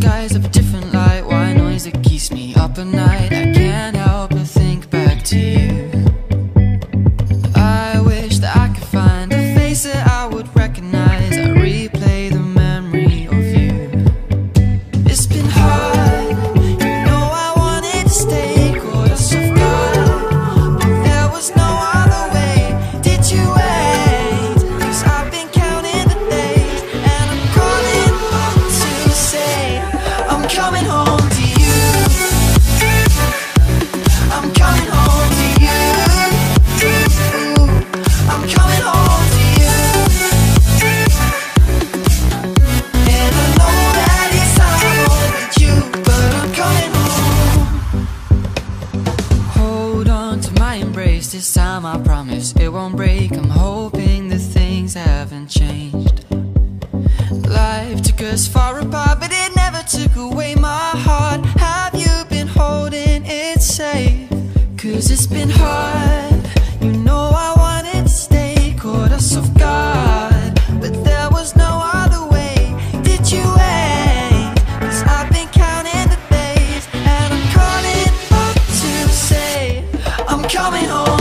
skies of a different light. Why a noise that keeps me up at night? I can't help but think back to you. I wish that I could find a face that I would recognize. I replay the memory of you. It's been hard, you know I wanted to stay caught us off guard, but there was no other way. Did you wait? 'Cause I've been counting the days, and I'm calling to say I'm coming home. This time I promise it won't break. I'm hoping that things haven't changed. Life took us far apart, but it never took away my heart. Have you been holding it safe? 'Cause it's been hard, you know I wanted to stay caught us off guard, but there was no other way. Did you wait? 'Cause I've been counting the days, and I'm calling up to say I'm coming home.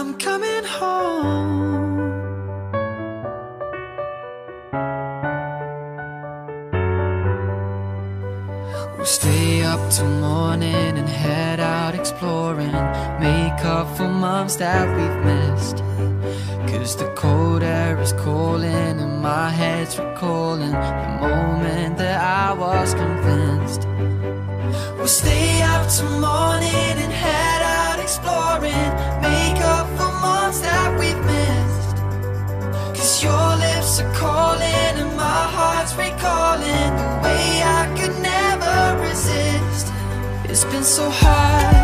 I'm coming home. We'll stay up till morning and head out exploring. Make up for months that we've missed. 'Cause the cold air is calling and my head's recalling the moment that I was convinced. We'll stay up till morning and head out exploring. Make up for months that we've missed. 'Cause your lips are calling and my heart's recalling the way I could never resist. It's been so hard.